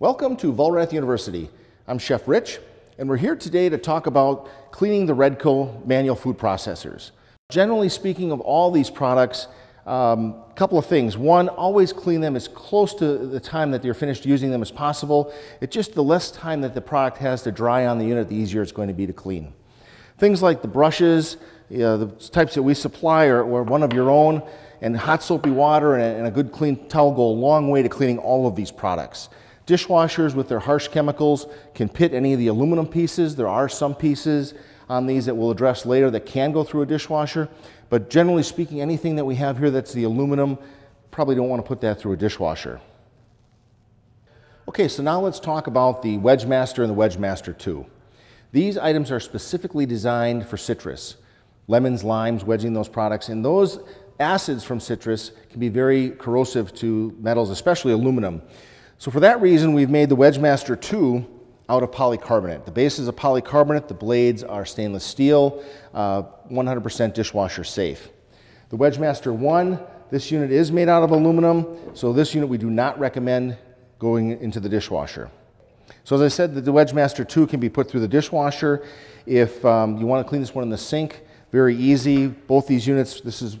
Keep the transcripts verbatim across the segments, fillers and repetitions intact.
Welcome to Vollrath University. I'm Chef Rich, and we're here today to talk about cleaning the Redco manual food processors. Generally speaking of all these products, a um, couple of things. One, always clean them as close to the time that you're finished using them as possible. It's just the less time that the product has to dry on the unit, the easier it's going to be to clean. Things like the brushes, you know, the types that we supply or, or one of your own, and hot soapy water and a, and a good clean towel go a long way to cleaning all of these products. Dishwashers with their harsh chemicals can pit any of the aluminum pieces. There are some pieces on these that we'll address later that can go through a dishwasher, but generally speaking, anything that we have here that's the aluminum, probably don't want to put that through a dishwasher. Okay, so now let's talk about the Wedgemaster and the Wedgemaster two. These items are specifically designed for citrus. Lemons, limes, wedging those products, and those acids from citrus can be very corrosive to metals, especially aluminum. So for that reason, we've made the Wedgemaster two out of polycarbonate. The base is a polycarbonate, the blades are stainless steel, one hundred percent uh, dishwasher safe. The Wedgemaster one, this unit is made out of aluminum, so this unit we do not recommend going into the dishwasher. So as I said, the Wedgemaster two can be put through the dishwasher. If um, you want to clean this one in the sink, very easy. Both these units, this is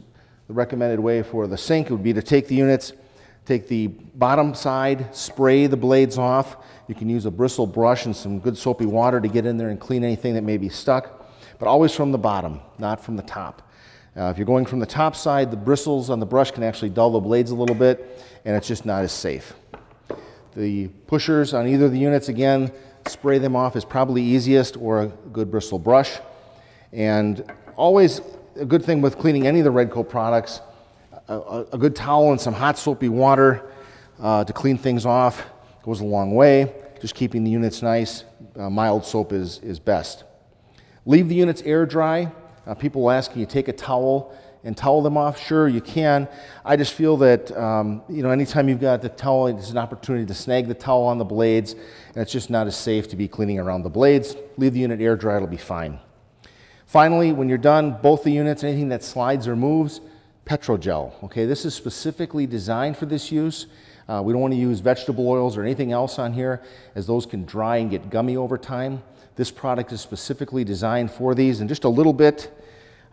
the recommended way for the sink, it would be to take the units, take the bottom side, spray the blades off. You can use a bristle brush and some good soapy water to get in there and clean anything that may be stuck, but always from the bottom, not from the top. Uh, if you're going from the top side, the bristles on the brush can actually dull the blades a little bit, and it's just not as safe. The pushers on either of the units, again, spray them off is probably easiest, or a good bristle brush. And always a good thing with cleaning any of the Redco products, A, a good towel and some hot soapy water uh, to clean things off goes a long way. Just keeping the units nice, uh, mild soap is, is best. Leave the units air dry. Uh, people will ask, can you take a towel and towel them off? Sure, you can. I just feel that um, you know, anytime you've got the towel, it's an opportunity to snag the towel on the blades, and it's just not as safe to be cleaning around the blades. Leave the unit air dry, it'll be fine. Finally, when you're done, both the units, anything that slides or moves, Petrogel, okay, this is specifically designed for this use. Uh, we don't want to use vegetable oils or anything else on here, as those can dry and get gummy over time. This product is specifically designed for these, and just a little bit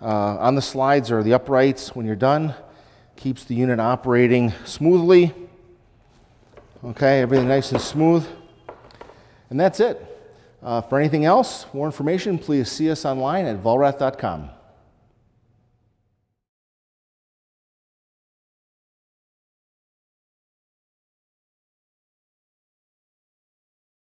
uh, on the slides or the uprights when you're done keeps the unit operating smoothly. Okay, everything nice and smooth. And that's it. Uh, for anything else, more information, please see us online at vollrath dot com.